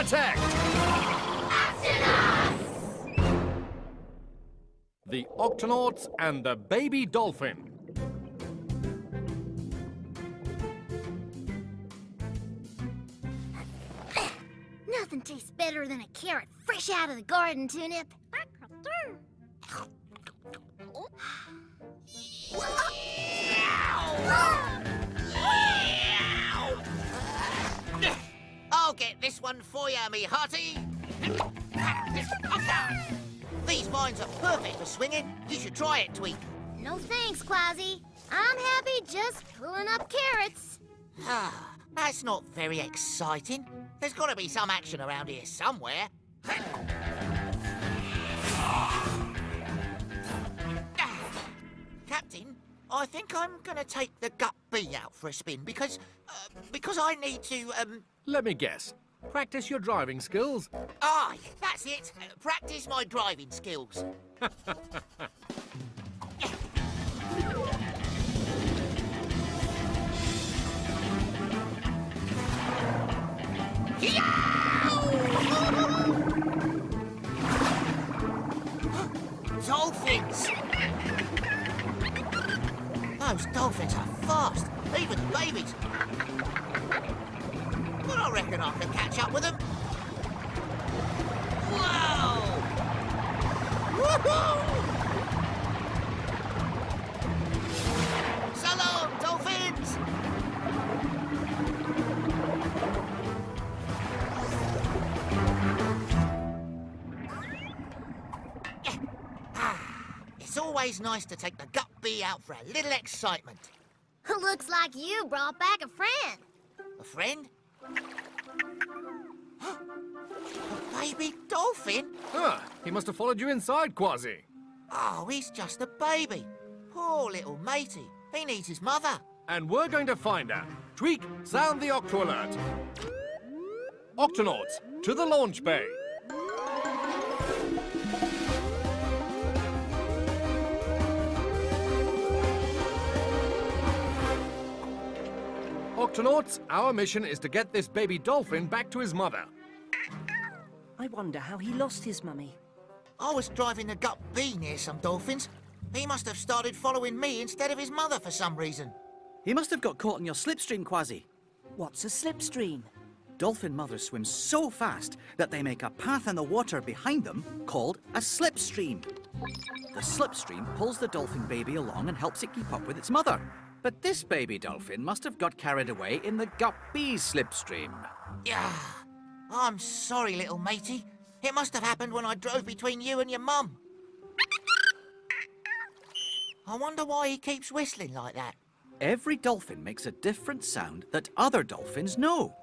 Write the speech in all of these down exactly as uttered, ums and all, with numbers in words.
attack! Octonauts! The Octonauts and the baby dolphin. Nothing tastes better than a carrot fresh out of the garden, Tunip. I'll get this one for you, me hearty. These vines are perfect for swinging. You should try it, Tweak. No thanks, Kwazii. I'm happy just pulling up carrots. Ah, that's not very exciting. There's got to be some action around here somewhere. Captain, I think I'm going to take the Gup-B out for a spin because, uh, because I need to, um... Let me guess. Practice your driving skills. Aye, that's it. Uh, practice my driving skills. Dolphins! Those dolphins are fast, even the babies. But I reckon I can catch up with them. Whoa! Woohoo! So long, dolphins! It's always nice to take the Gup-B out for a little excitement. Looks like you brought back a friend. A friend? A baby dolphin? Ah, he must have followed you inside, Kwazii. Oh, he's just a baby. Poor little matey. He needs his mother. And we're going to find her. Tweak, sound the octo-alert. Octonauts, to the launch bay. Octonauts, our mission is to get this baby dolphin back to his mother. I wonder how he lost his mummy. I was driving the Gup-B near some dolphins. He must have started following me instead of his mother for some reason. He must have got caught in your slipstream, Kwazii. What's a slipstream? Dolphin mothers swim so fast that they make a path in the water behind them called a slipstream. The slipstream pulls the dolphin baby along and helps it keep up with its mother. But this baby dolphin must have got carried away in the Gup-B slipstream. Yeah, I'm sorry, little matey. It must have happened when I drove between you and your mum. I wonder why he keeps whistling like that. Every dolphin makes a different sound that other dolphins know.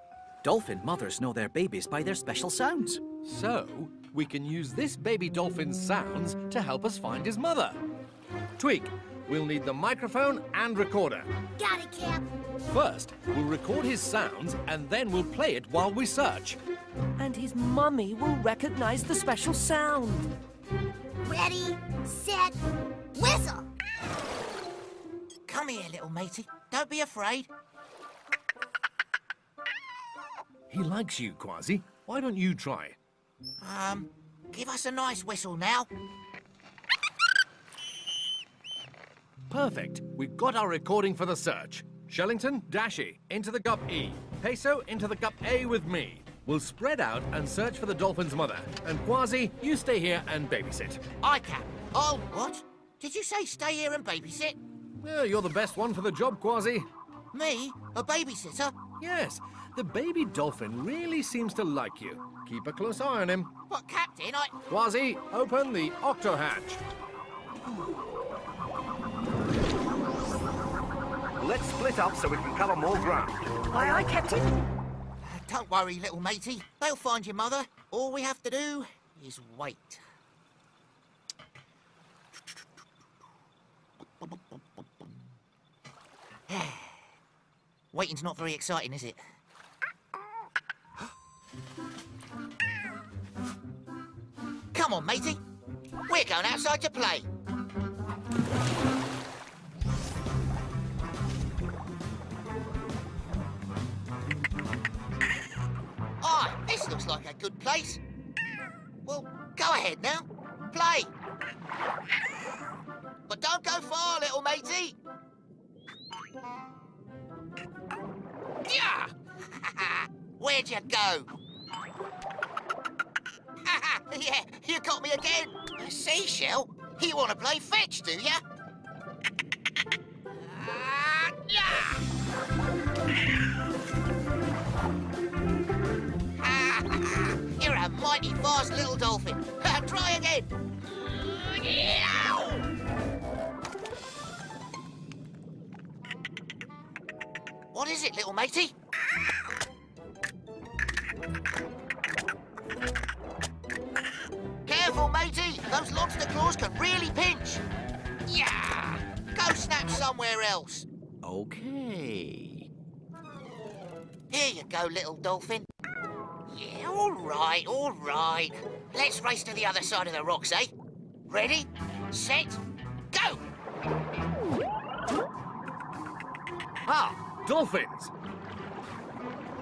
Dolphin mothers know their babies by their special sounds. So, we can use this baby dolphin's sounds to help us find his mother. Tweak. We'll need the microphone and recorder. Got it, Cap. First, we'll record his sounds and then we'll play it while we search. And his mummy will recognize the special sound. Ready, set, whistle! Come here, little matey. Don't be afraid. He likes you, Kwazii. Why don't you try? Um, give us a nice whistle now. Perfect. We've got our recording for the search. Shellington, Dashy, into the Gup E. Peso, into the Gup A with me. We'll spread out and search for the dolphin's mother. And Kwazii, you stay here and babysit. I can. Oh, what? Did you say stay here and babysit? Well, you're the best one for the job, Kwazii. Me? A babysitter? Yes. The baby dolphin really seems to like you. Keep a close eye on him. But, Captain, I... Kwazii, open the octohatch. Let's split up so we can cover more ground. Aye, aye, Captain. Uh, don't worry, little matey. They'll find your mother. All we have to do is wait. Waiting's not very exciting, is it? Come on, matey. We're going outside to play. This looks like a good place. Well, go ahead now. Play. But don't go far, little matey. Yeah. Where'd you go? Yeah, you got me again. A seashell? You want to play fetch, do ya? Uh, yeah. You're a mighty fast little dolphin. Try again. What is it, little matey? Careful, matey. Those lobster claws can really pinch. Yeah. Go snap somewhere else. Okay. Here you go, little dolphin. Yeah, all right, all right. Let's race to the other side of the rocks, eh? Ready, set, go! Ah, dolphins!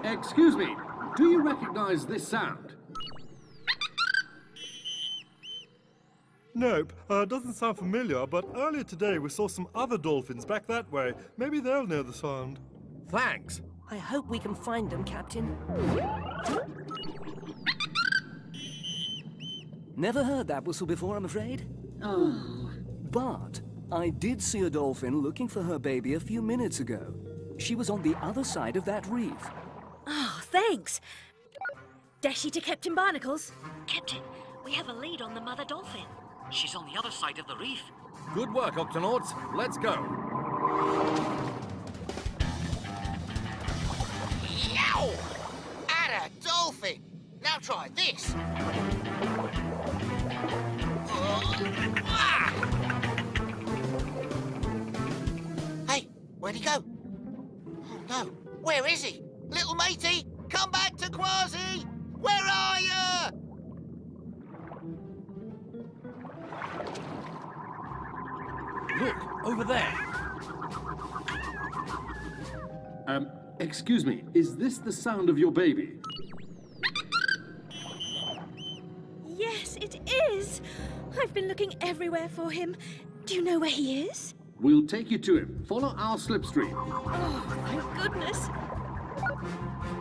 Excuse me, do you recognize this sound? Nope, uh, doesn't sound familiar, but earlier today we saw some other dolphins back that way. Maybe they'll know the sound. Thanks. I hope we can find them, Captain. Never heard that whistle before, I'm afraid. Oh. But I did see a dolphin looking for her baby a few minutes ago. She was on the other side of that reef. Oh, thanks. Dashy to Captain Barnacles. Captain, we have a lead on the mother dolphin. She's on the other side of the reef. Good work, Octonauts. Let's go. Yow! At a dolphin! Now try this! Hey, where'd he go? Oh no, where is he? Little matey, come back to Kwazii! Where are you? Look, over there! Um... Excuse me, is this the sound of your baby? Yes, it is. I've been looking everywhere for him. Do you know where he is? We'll take you to him. Follow our slipstream. Oh, my goodness.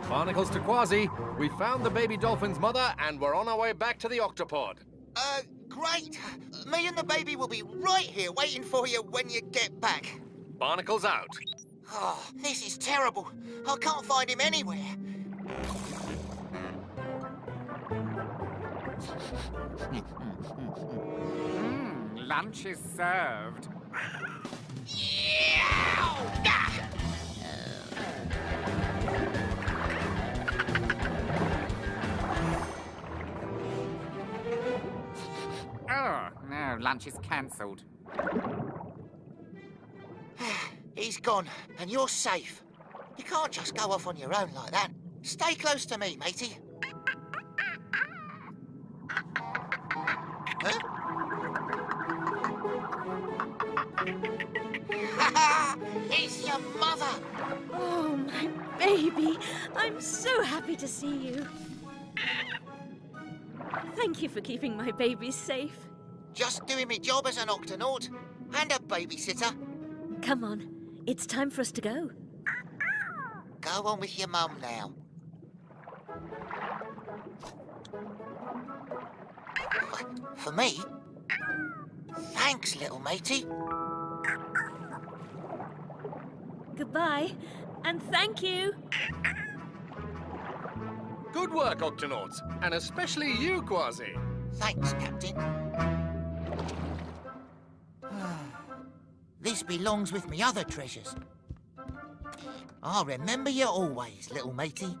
Barnacles to Kwazii. We found the baby dolphin's mother and we're on our way back to the octopod. Uh, great. Me and the baby will be right here waiting for you when you get back. Barnacles out. Oh, this is terrible. I can't find him anywhere. Mm, lunch is served. Oh, no, lunch is cancelled. He's gone, and you're safe. You can't just go off on your own like that. Stay close to me, matey. Huh? It's your mother! Oh, my baby. I'm so happy to see you. Thank you for keeping my baby safe. Just doing my job as an octonaut and a babysitter. Come on. It's time for us to go. Go on with your mum now. For me? Thanks, little matey. Goodbye, and thank you. Good work, Octonauts, and especially you, Kwazii. Thanks, Captain. This belongs with me other treasures. I'll remember you always, little matey.